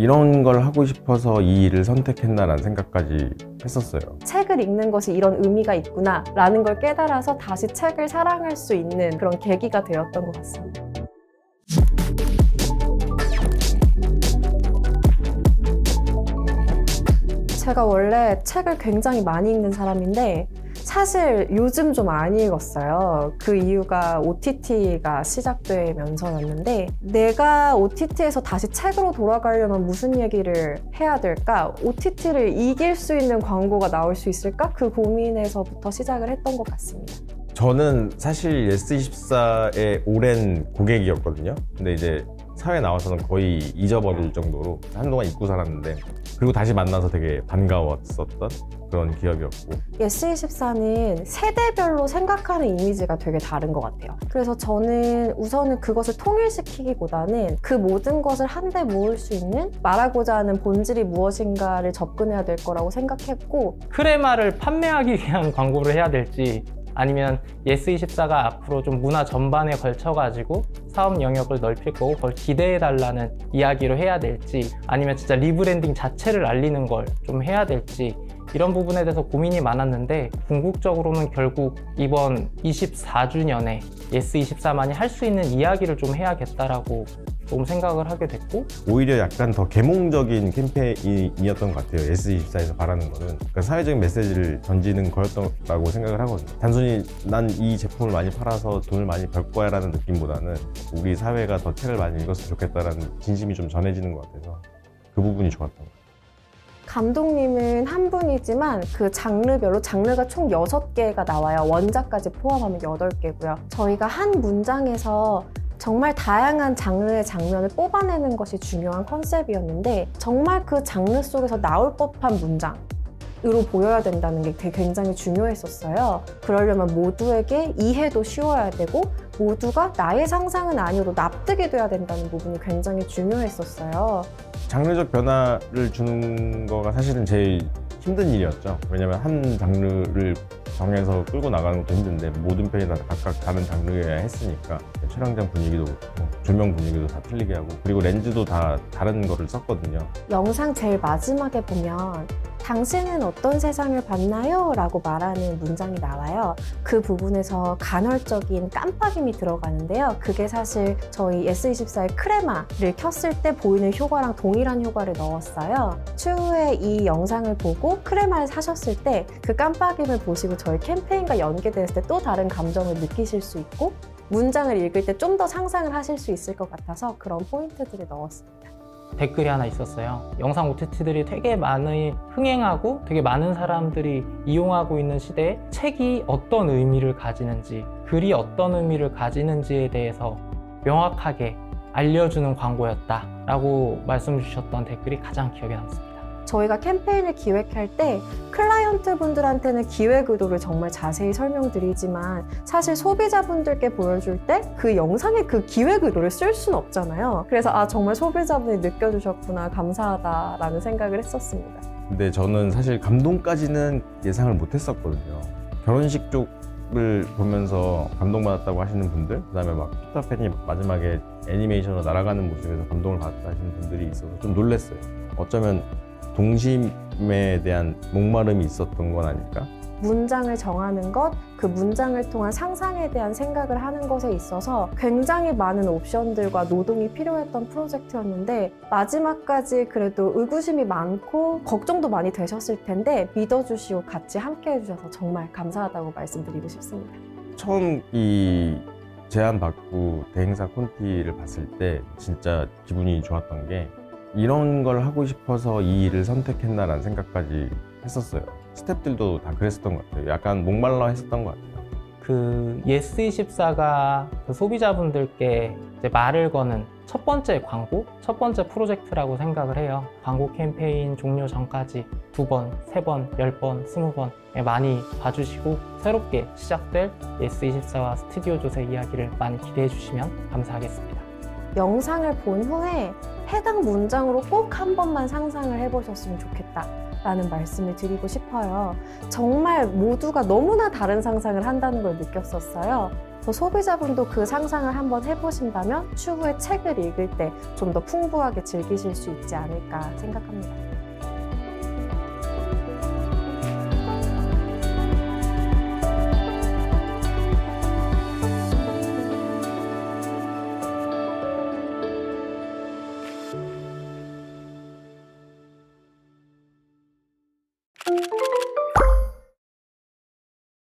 이런 걸 하고 싶어서 이 일을 선택했나라는 생각까지 했었어요. 책을 읽는 것이 이런 의미가 있구나 라는 걸 깨달아서 다시 책을 사랑할 수 있는 그런 계기가 되었던 것 같습니다. 제가 원래 책을 굉장히 많이 읽는 사람인데 사실 요즘 좀 안 읽었어요. 그 이유가 OTT가 시작되면서였는데 내가 OTT에서 다시 책으로 돌아가려면 무슨 얘기를 해야 될까? OTT를 이길 수 있는 광고가 나올 수 있을까? 그 고민에서부터 시작을 했던 것 같습니다. 저는 사실 예스24의 오랜 고객이었거든요. 근데 이제 사회 나와서는 거의 잊어버릴 정도로 한동안 잊고 살았는데 그리고 다시 만나서 되게 반가웠었던 그런 기억이었고 예스24는 세대별로 생각하는 이미지가 되게 다른 것 같아요. 그래서 저는 우선은 그것을 통일시키기보다는 그 모든 것을 한데 모을 수 있는 말하고자 하는 본질이 무엇인가를 접근해야 될 거라고 생각했고 크레마를 판매하기 위한 광고를 해야 될지 아니면 예스24가 앞으로 좀 문화 전반에 걸쳐가지고 사업 영역을 넓힐 거고 그걸 기대해달라는 이야기로 해야 될지 아니면 진짜 리브랜딩 자체를 알리는 걸 좀 해야 될지 이런 부분에 대해서 고민이 많았는데 궁극적으로는 결국 이번 24주년에 예스24만이 할 수 있는 이야기를 좀 해야겠다라고 좀 생각을 하게 됐고 오히려 약간 더 계몽적인 캠페인이었던 것 같아요. 예스24에서 바라는 거는 그러니까 사회적인 메시지를 던지는 거였다고 생각을 하거든요. 단순히 난 이 제품을 많이 팔아서 돈을 많이 벌 거야 라는 느낌보다는 우리 사회가 더 책을 많이 읽었으면 좋겠다라는 진심이 좀 전해지는 것 같아서 그 부분이 좋았던 것 같아요. 감독님은 한 분이지만 그 장르별로 장르가 총 6개가 나와요. 원작까지 포함하면 8개고요. 저희가 한 문장에서 정말 다양한 장르의 장면을 뽑아내는 것이 중요한 컨셉이었는데 정말 그 장르 속에서 나올 법한 문장 으로 보여야 된다는 게 굉장히 중요했었어요. 그러려면 모두에게 이해도 쉬워야 되고 모두가 나의 상상은 아니어도 납득이 돼야 된다는 부분이 굉장히 중요했었어요. 장르적 변화를 주는 거가 사실은 제일 힘든 일이었죠. 왜냐면 한 장르를 정해서 끌고 나가는 것도 힘든데 모든 편이 다 각각 다른 장르여야 했으니까 촬영장 분위기도 그렇고 조명 분위기도 다 틀리게 하고 그리고 렌즈도 다 다른 거를 썼거든요. 영상 제일 마지막에 보면 당신은 어떤 세상을 봤나요? 라고 말하는 문장이 나와요. 그 부분에서 간헐적인 깜빡임이 들어가는데요. 그게 사실 저희 예스24의 크레마를 켰을 때 보이는 효과랑 동일한 효과를 넣었어요. 추후에 이 영상을 보고 크레마를 사셨을 때 그 깜빡임을 보시고 저희 캠페인과 연계됐을 때 또 다른 감정을 느끼실 수 있고 문장을 읽을 때 좀 더 상상을 하실 수 있을 것 같아서 그런 포인트들을 넣었습니다. 댓글이 하나 있었어요. 영상 OTT들이 되게 많이 흥행하고 되게 많은 사람들이 이용하고 있는 시대에 책이 어떤 의미를 가지는지 글이 어떤 의미를 가지는지에 대해서 명확하게 알려주는 광고였다 라고 말씀 주셨던 댓글이 가장 기억에 남습니다. 저희가 캠페인을 기획할 때 클라이언트 분들한테는 기획 의도를 정말 자세히 설명드리지만 사실 소비자분들께 보여줄 때 그 영상에 그 기획 의도를 쓸 수는 없잖아요. 그래서 아 정말 소비자분이 느껴주셨구나 감사하다라는 생각을 했었습니다. 근데 저는 사실 감동까지는 예상을 못했었거든요. 결혼식 쪽을 보면서 감동받았다고 하시는 분들 그다음에 막 피터팬이 마지막에 애니메이션으로 날아가는 모습에서 감동을 받았다 하시는 분들이 있어서 좀 놀랐어요. 어쩌면 동심에 대한 목마름이 있었던 건 아닐까? 문장을 정하는 것, 그 문장을 통한 상상에 대한 생각을 하는 것에 있어서 굉장히 많은 옵션들과 노동이 필요했던 프로젝트였는데 마지막까지 그래도 의구심이 많고 걱정도 많이 되셨을 텐데 믿어주시고 같이 함께 해주셔서 정말 감사하다고 말씀드리고 싶습니다. 처음 이 제안 받고 대행사 콘티를 봤을 때 진짜 기분이 좋았던 게 이런 걸 하고 싶어서 이 일을 선택했나라는 생각까지 했었어요. 스태프들도 다 그랬었던 것 같아요. 약간 목말라 했었던 것 같아요. 그 예스24가 그 소비자분들께 이제 말을 거는 첫 번째 광고, 첫 번째 프로젝트라고 생각을 해요. 광고 캠페인 종료 전까지 2번, 3번, 10번, 20번 많이 봐주시고 새롭게 시작될 예스24와 스튜디오 조세 이야기를 많이 기대해 주시면 감사하겠습니다. 영상을 본 후에 해당 문장으로 꼭 한 번만 상상을 해보셨으면 좋겠다 라는 말씀을 드리고 싶어요. 정말 모두가 너무나 다른 상상을 한다는 걸 느꼈었어요. 그래서 소비자분도 그 상상을 한번 해보신다면 추후에 책을 읽을 때 좀 더 풍부하게 즐기실 수 있지 않을까 생각합니다.